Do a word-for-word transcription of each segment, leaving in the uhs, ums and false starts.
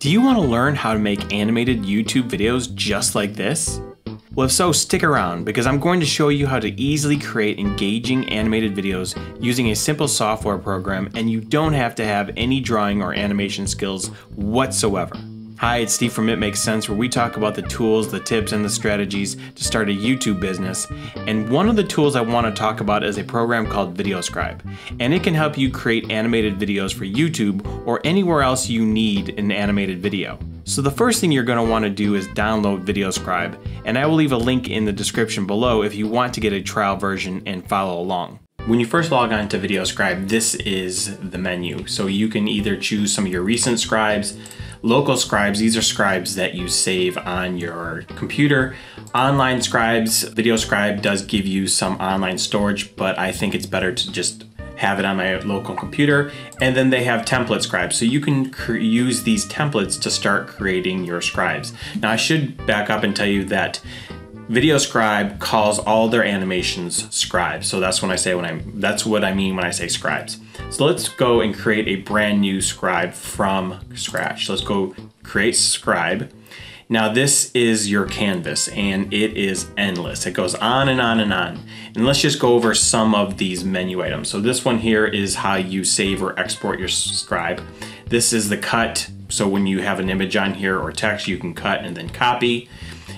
Do you want to learn how to make animated YouTube videos just like this? Well, if so, stick around because I'm going to show you how to easily create engaging animated videos using a simple software program, and you don't have to have any drawing or animation skills whatsoever. Hi, it's Steve from It Makes Sense, where we talk about the tools, the tips, and the strategies to start a YouTube business. And one of the tools I want to talk about is a program called VideoScribe. And it can help you create animated videos for YouTube or anywhere else you need an animated video. So the first thing you're going to want to do is download VideoScribe, and I will leave a link in the description below if you want to get a trial version and follow along. When you first log on to VideoScribe, this is the menu. So you can either choose some of your recent scribes, local scribes, these are scribes that you save on your computer, online scribes. VideoScribe does give you some online storage, but I think it's better to just have it on my local computer. And then they have template scribes. So you can use these templates to start creating your scribes. Now I should back up and tell you that VideoScribe calls all their animations scribes. So that's when I say when I'm that's what I mean when I say scribes. So let's go and create a brand new scribe from scratch. Let's go create scribe. Now this is your canvas and it is endless. It goes on and on and on. And let's just go over some of these menu items. So this one here is how you save or export your scribe. This is the cut. So when you have an image on here or text, you can cut and then copy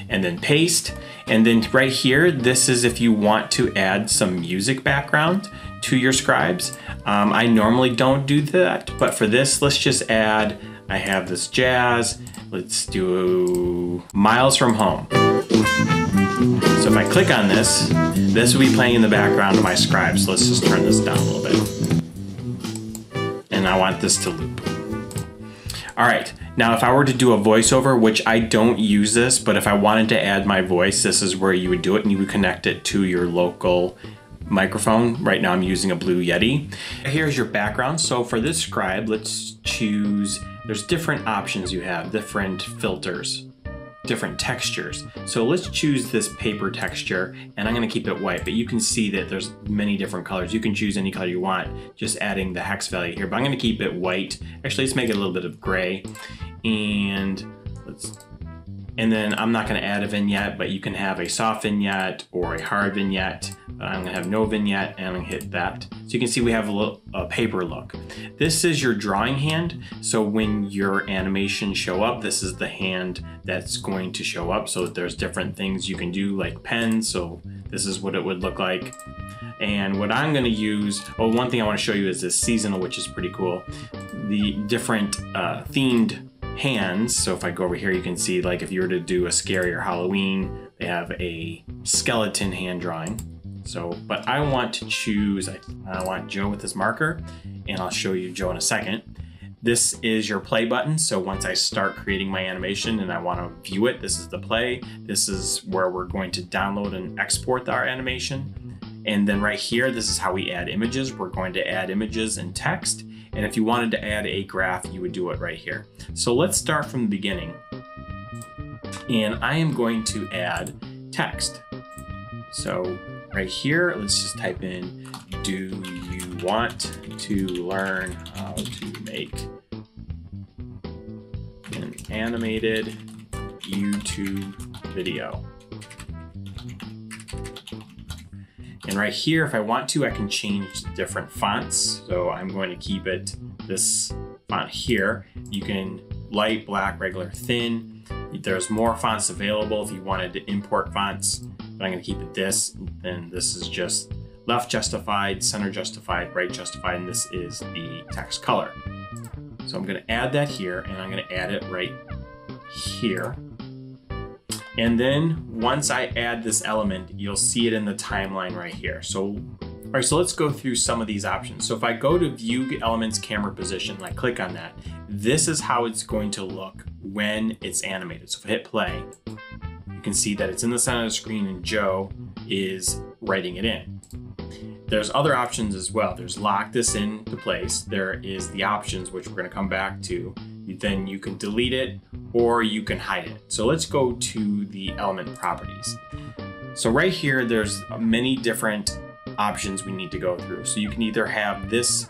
and then paste. And then right here, this is if you want to add some music background to your scribes. Um, I normally don't do that, but for this, let's just add, I have this jazz. Let's do Miles from Home. So if I click on this, this will be playing in the background of my scribe. So let's just turn this down a little bit. And I want this to loop. All right, now if I were to do a voiceover, which I don't use this, but if I wanted to add my voice, this is where you would do it, and you would connect it to your local microphone. Right now I'm using a Blue Yeti. Here's your background. So for this scribe, let's choose, there's different options you have, different filters, different textures. So let's choose this paper texture, and I'm gonna keep it white, but you can see that there's many different colors. You can choose any color you want, just adding the hex value here, but I'm gonna keep it white. Actually, let's make it a little bit of gray. And let's, and then I'm not gonna add a vignette, but you can have a soft vignette or a hard vignette. But I'm gonna have no vignette, and I'm gonna hit that. So you can see we have a, little, a paper look. This is your drawing hand. So when your animations show up, this is the hand that's going to show up. So there's different things you can do like pens. So this is what it would look like. And what I'm gonna use, oh, one thing I wanna show you is this seasonal, which is pretty cool. The different uh, themed hands. So if I go over here, you can see like if you were to do a scary or Halloween, they have a skeleton hand drawing. So, but I want to choose, I, I want Joe with this marker, and I'll show you Joe in a second. This is your play button. So once I start creating my animation and I want to view it, this is the play. This is where we're going to download and export our animation. And then right here, this is how we add images. We're going to add images and text. And if you wanted to add a graph, you would do it right here. So let's start from the beginning. And I am going to add text. So right here, let's just type in, do you want to learn how to make an animated YouTube video? And right here, if I want to, I can change different fonts. So I'm going to keep it this font here. You can light, black, regular, thin. There's more fonts available if you wanted to import fonts. But I'm gonna keep it this, and this is just left justified, center justified, right justified, and this is the text color. So I'm gonna add that here, and I'm gonna add it right here. And then once I add this element, you'll see it in the timeline right here. So, all right, so let's go through some of these options. So if I go to view elements camera position, and I click on that, this is how it's going to look when it's animated. So if I hit play, you can see that it's in the center of the screen and Joe is writing it in. There's other options as well. There's lock this into place. There is the options, which we're gonna come back to. Then you can delete it or you can hide it. So let's go to the element properties. So right here, there's many different options we need to go through. So you can either have this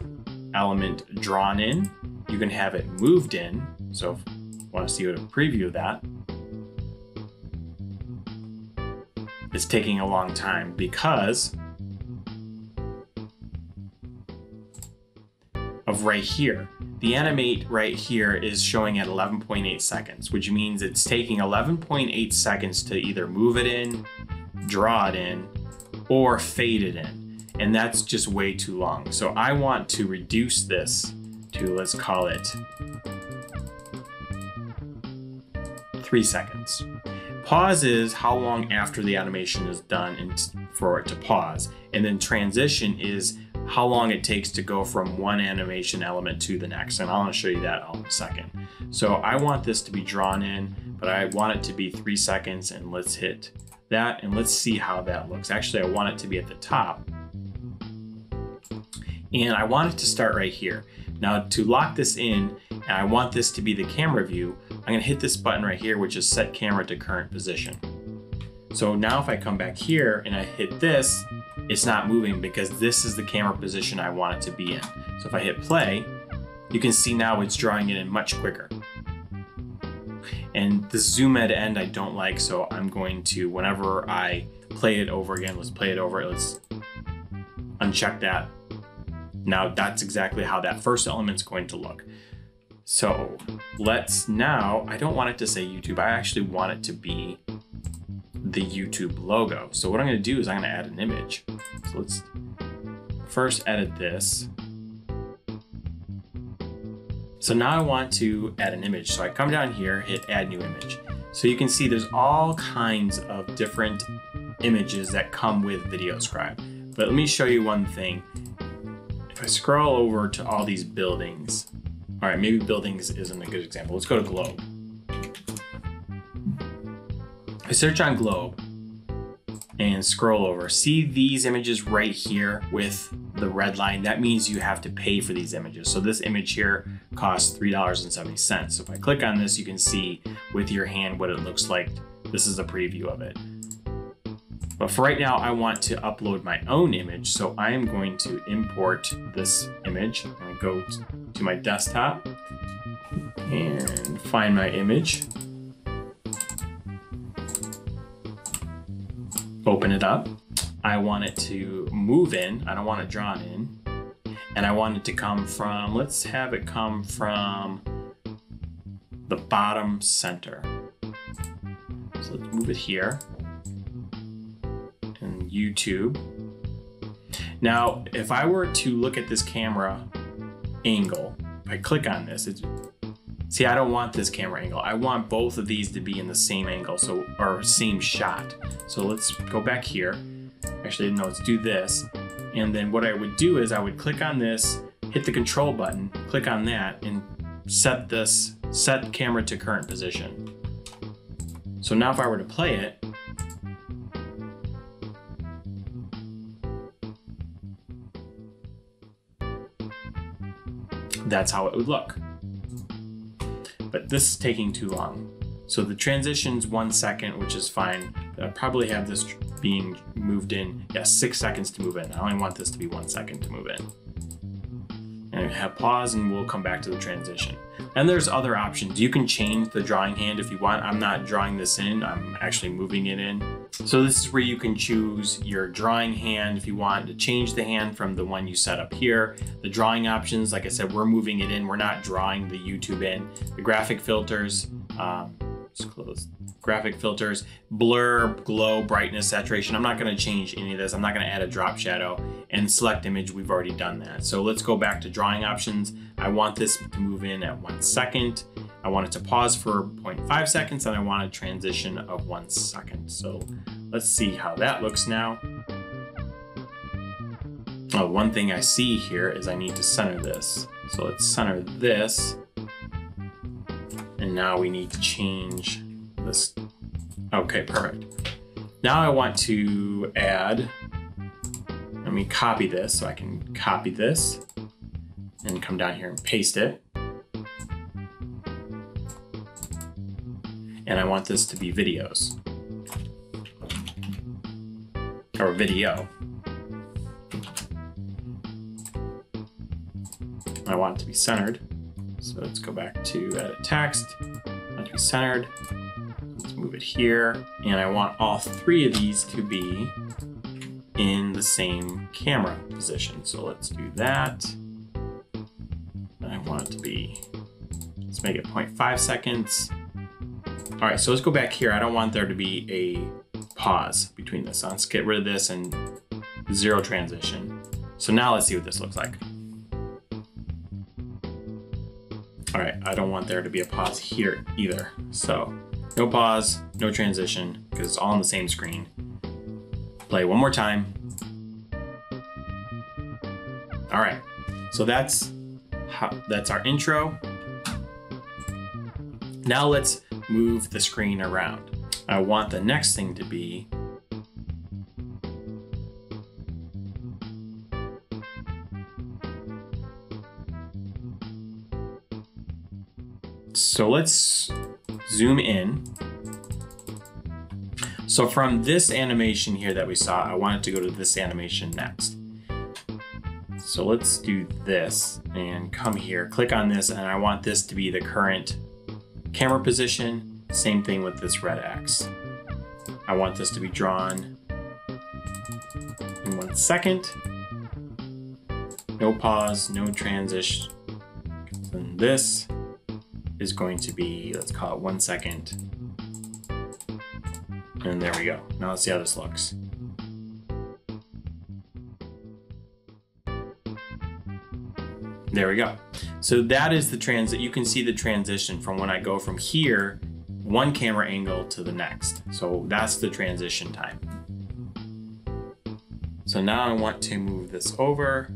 element drawn in, you can have it moved in. So want to see a preview of that. It's taking a long time because of right here. The animate right here is showing at eleven point eight seconds, which means it's taking eleven point eight seconds to either move it in, draw it in, or fade it in. And that's just way too long. So I want to reduce this to, let's call it three seconds. Pause is how long after the animation is done and for it to pause. And then transition is how long it takes to go from one animation element to the next. And I want to show you that all in a second. So I want this to be drawn in, but I want it to be three seconds and let's hit that and let's see how that looks. Actually, I want it to be at the top. And I want it to start right here. Now to lock this in, and I want this to be the camera view, I'm gonna hit this button right here, which is set camera to current position. So now if I come back here and I hit this, it's not moving because this is the camera position I want it to be in. So if I hit play, you can see now it's drawing it in much quicker. And the zoom at end I don't like, so I'm going to, whenever I play it over again, let's play it over, let's uncheck that. Now that's exactly how that first element's going to look. So let's now, I don't want it to say YouTube, I actually want it to be the YouTube logo. So what I'm gonna do is I'm gonna add an image. So let's first edit this. So now I want to add an image. So I come down here, hit add new image. So you can see there's all kinds of different images that come with VideoScribe. But let me show you one thing. If I scroll over to all these buildings, all right, maybe buildings isn't a good example. Let's go to globe. I search on globe and scroll over. See these images right here with the red line? That means you have to pay for these images. So this image here costs three dollars and seventy cents. So if I click on this, you can see with your hand what it looks like. This is a preview of it. But for right now, I want to upload my own image. So I am going to import this image. I'm gonna go to my desktop and find my image. Open it up. I want it to move in. I don't want it drawn in. And I want it to come from, let's have it come from the bottom center. So let's move it here. YouTube. Now, if I were to look at this camera angle, if I click on this, it's, see, I don't want this camera angle. I want both of these to be in the same angle, so or same shot. So let's go back here. Actually, no, let's do this. And then what I would do is I would click on this, hit the control button, click on that, and set this, set camera to current position. So now if I were to play it, that's how it would look. But this is taking too long. So the transition's one second, which is fine. I probably have this being moved in, yeah, six seconds to move in. I only want this to be one second to move in. And have pause and we'll come back to the transition. And there's other options. You can change the drawing hand if you want. I'm not drawing this in, I'm actually moving it in. So this is where you can choose your drawing hand if you want to change the hand from the one you set up here. The drawing options, like I said, we're moving it in. We're not drawing the YouTube in. The graphic filters, um, just close. Graphic filters, blur, glow, brightness, saturation. I'm not gonna change any of this. I'm not gonna add a drop shadow. And select image, we've already done that. So let's go back to drawing options. I want this to move in at one second. I want it to pause for zero point five seconds and I want a transition of one second. So let's see how that looks now. Oh, one thing I see here is I need to center this. So let's center this. And now we need to change this. Okay, perfect. Now I want to add, let me copy this so I can copy this and come down here and paste it. And I want this to be videos or video. I want it to be centered. So let's go back to edit text want to be centered. Let's move it here. And I want all three of these to be in the same camera position. So let's do that. I want it to be, let's make it zero point five seconds. All right, so let's go back here. I don't want there to be a pause between this. Let's get rid of this and zero transition. So now let's see what this looks like. All right, I don't want there to be a pause here either. So no pause, no transition, because it's all on the same screen. Play one more time. All right, so that's how, that's our intro. Now let's move the screen around. I want the next thing to be so let's zoom in. So from this animation here that we saw, I wanted to go to this animation next. So let's do this and come here, click on this, and I want this to be the current camera position. Same thing with this red X. I want this to be drawn in one second. No pause, no transition. And this is going to be, let's call it one second. And there we go. Now let's see how this looks. There we go. So that is the transit. You can see the transition from when I go from here, one camera angle to the next. So that's the transition time. So now I want to move this over.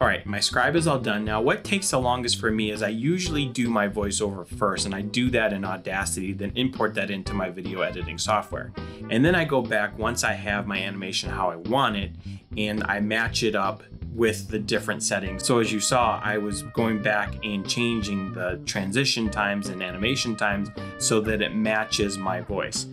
All right, my scribe is all done. Now, what takes the longest for me is I usually do my voiceover first, and I do that in Audacity, then import that into my video editing software. And then I go back once I have my animation how I want it, and I match it up with the different settings. So as you saw, I was going back and changing the transition times and animation times so that it matches my voice.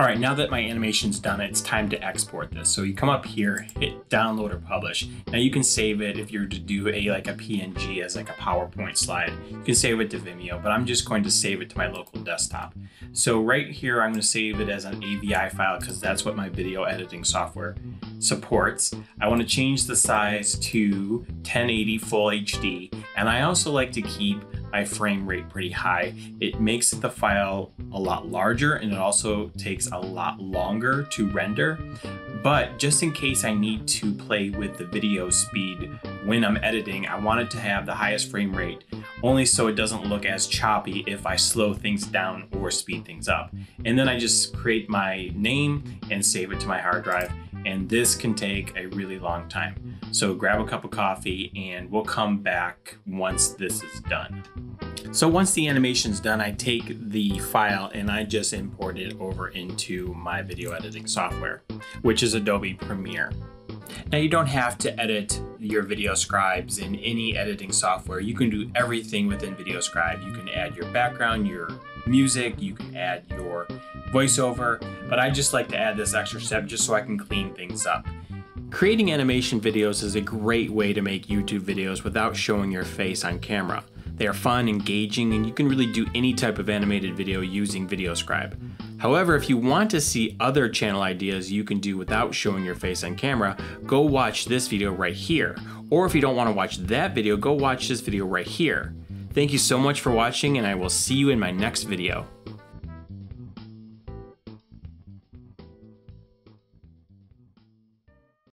All right, now that my animation's done, it's time to export this. So you come up here, hit download or publish. Now you can save it if you're to do a like a P N G as like a PowerPoint slide. You can save it to Vimeo, but I'm just going to save it to my local desktop. So right here, I'm gonna save it as an A V I file because that's what my video editing software supports. I wanna change the size to ten eighty full H D. And I also like to keep my frame rate pretty high. It makes the file a lot larger and it also takes a lot longer to render. But just in case I need to play with the video speed when I'm editing, I want it to have the highest frame rate only so it doesn't look as choppy if I slow things down or speed things up. And then I just create my name and save it to my hard drive. And this can take a really long time. So grab a cup of coffee and we'll come back once this is done. So once the animation's done, I take the file and I just import it over into my video editing software, which is Adobe Premiere. Now you don't have to edit your VideoScribes in any editing software. You can do everything within VideoScribe. You can add your background, your music, you can add your voiceover, but I just like to add this extra step just so I can clean things up. Creating animation videos is a great way to make YouTube videos without showing your face on camera. They are fun, engaging, and you can really do any type of animated video using VideoScribe. However, if you want to see other channel ideas you can do without showing your face on camera, go watch this video right here. Or if you don't want to watch that video, go watch this video right here. Thank you so much for watching, and I will see you in my next video.